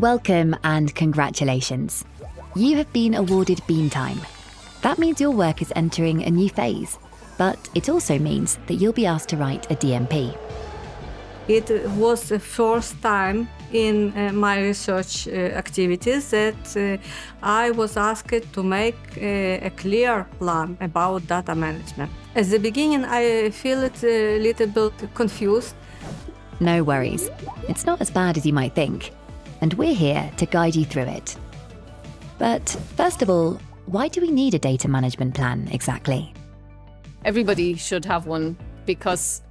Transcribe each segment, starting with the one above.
Welcome and congratulations. You have been awarded Beam Time. That means your work is entering a new phase, but it also means that you'll be asked to write a DMP. It was the first time in my research activities that I was asked to make a clear plan about data management. At the beginning, I feel it a little bit confused. No worries. It's not as bad as you might think, and we're here to guide you through it. But first of all, why do we need a data management plan exactly? Everybody should have one, because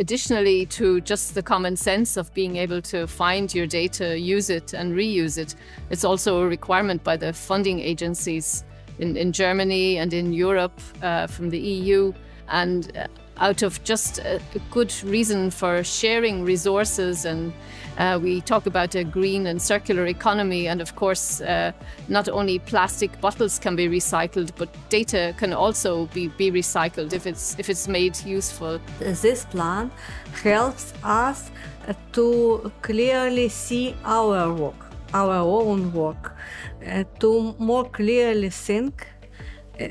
additionally to just the common sense of being able to find your data, use it and reuse it, it's also a requirement by the funding agencies in Germany and in Europe from the EU. And out of just a good reason for sharing resources, and we talk about a green and circular economy, and of course not only plastic bottles can be recycled, but data can also be recycled if it's made useful. This plan helps us to clearly see our work, our own work, to more clearly think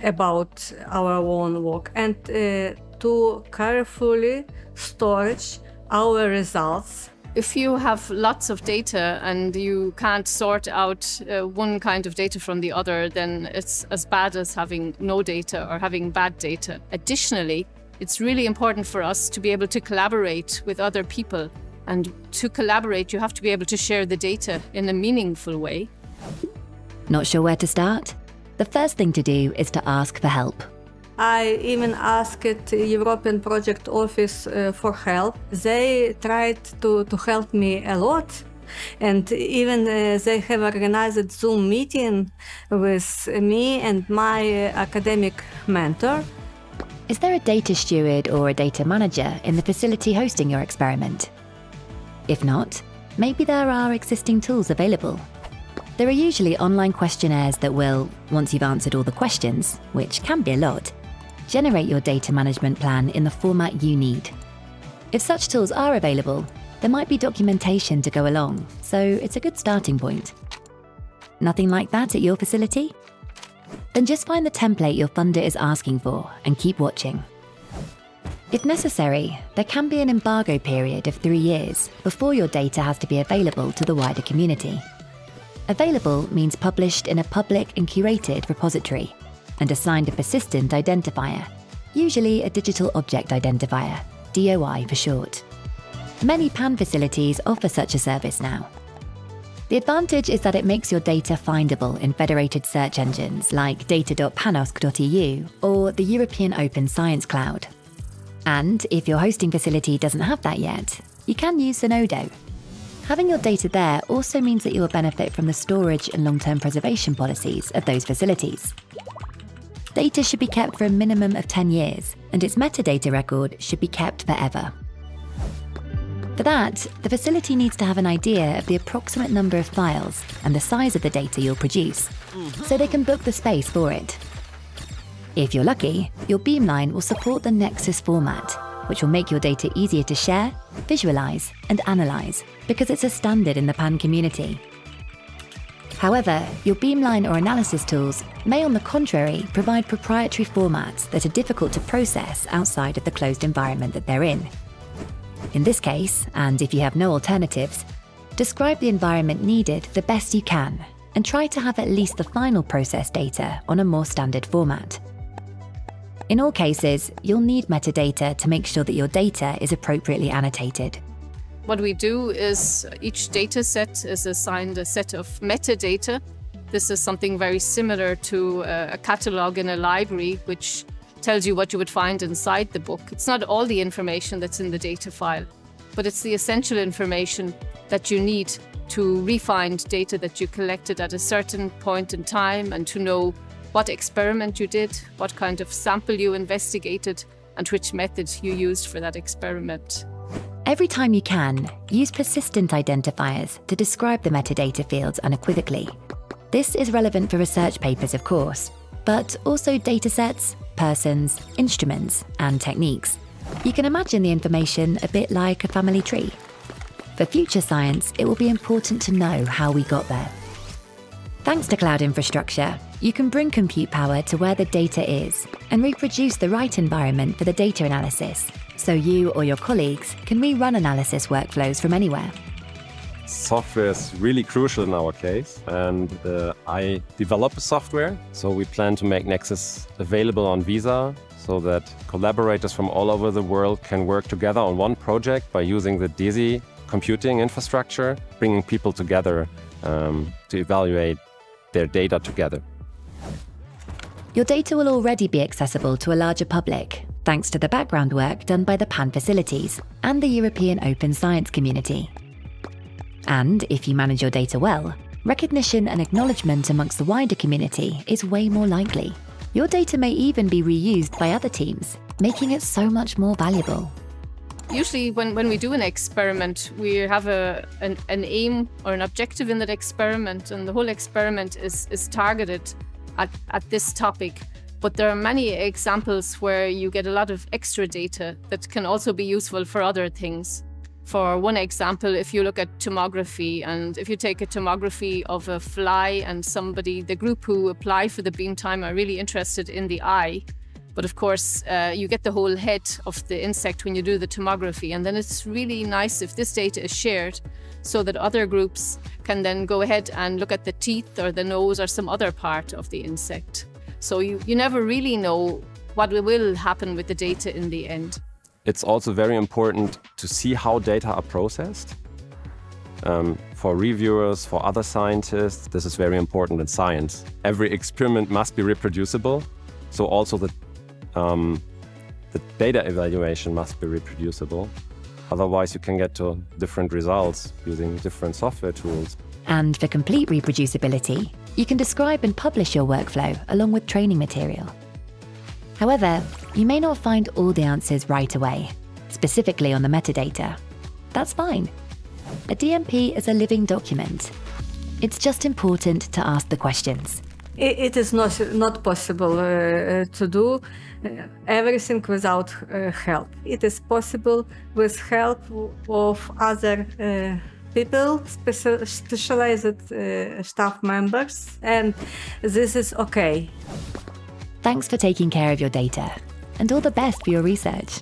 about our own work, and to carefully store our results. If you have lots of data and you can't sort out one kind of data from the other, then it's as bad as having no data or having bad data. Additionally, it's really important for us to be able to collaborate with other people. And to collaborate, you have to be able to share the data in a meaningful way. Not sure where to start? The first thing to do is to ask for help. I even asked the European Project Office for help. They tried to help me a lot, and even they have organized a Zoom meeting with me and my academic mentor. Is there a data steward or a data manager in the facility hosting your experiment? If not, maybe there are existing tools available. There are usually online questionnaires that will, once you've answered all the questions, which can be a lot, generate your data management plan in the format you need. If such tools are available, there might be documentation to go along, so it's a good starting point. Nothing like that at your facility? Then just find the template your funder is asking for and keep watching. If necessary, there can be an embargo period of 3 years before your data has to be available to the wider community. Available means published in a public and curated repository, and assigned a persistent identifier, usually a digital object identifier, DOI for short. Many PAN facilities offer such a service now. The advantage is that it makes your data findable in federated search engines like data.panosc.eu or the European Open Science Cloud. And if your hosting facility doesn't have that yet, you can use Zenodo. Having your data there also means that you will benefit from the storage and long-term preservation policies of those facilities. Data should be kept for a minimum of 10 years, and its metadata record should be kept forever. For that, the facility needs to have an idea of the approximate number of files and the size of the data you'll produce, so they can book the space for it. If you're lucky, your beamline will support the Nexus format, which will make your data easier to share, visualize, and analyze, because it's a standard in the PAN community. However, your beamline or analysis tools may, on the contrary, provide proprietary formats that are difficult to process outside of the closed environment that they're in. In this case, and if you have no alternatives, describe the environment needed the best you can, and try to have at least the final processed data on a more standard format. In all cases, you'll need metadata to make sure that your data is appropriately annotated. What we do is each data set is assigned a set of metadata. This is something very similar to a catalog in a library, which tells you what you would find inside the book. It's not all the information that's in the data file, but it's the essential information that you need to refind data that you collected at a certain point in time, and to know what experiment you did, what kind of sample you investigated, and which method you used for that experiment. Every time you can, use persistent identifiers to describe the metadata fields unequivocally. This is relevant for research papers, of course, but also datasets, persons, instruments, and techniques. You can imagine the information a bit like a family tree. For future science, it will be important to know how we got there. Thanks to cloud infrastructure, you can bring compute power to where the data is and reproduce the right environment for the data analysis, so you or your colleagues can rerun analysis workflows from anywhere. Software is really crucial in our case, and I develop software. So we plan to make Nexus available on Visa so that collaborators from all over the world can work together on one project by using the DESY computing infrastructure, bringing people together to evaluate their data together. Your data will already be accessible to a larger public, thanks to the background work done by the PAN facilities and the European Open Science community. And if you manage your data well, recognition and acknowledgement amongst the wider community is way more likely. Your data may even be reused by other teams, making it so much more valuable. Usually when we do an experiment, we have an aim or an objective in that experiment, and the whole experiment is targeted at this topic. But there are many examples where you get a lot of extra data that can also be useful for other things. For one example, if you look at tomography, and if you take a tomography of a fly and the group who apply for the beam time are really interested in the eye. But of course, you get the whole head of the insect when you do the tomography. And then it's really nice if this data is shared so that other groups can then go ahead and look at the teeth or the nose or some other part of the insect. So you never really know what will happen with the data in the end. It's also very important to see how data are processed. For reviewers, for other scientists, this is very important in science. Every experiment must be reproducible, so also the data evaluation must be reproducible. Otherwise, you can get to different results using different software tools. And for complete reproducibility, you can describe and publish your workflow along with training material. However, you may not find all the answers right away, specifically on the metadata. That's fine. A DMP is a living document. It's just important to ask the questions. It is not possible to do everything without help. It is possible with help of other people, specialized staff members, and this is okay. Thanks for taking care of your data, and all the best for your research.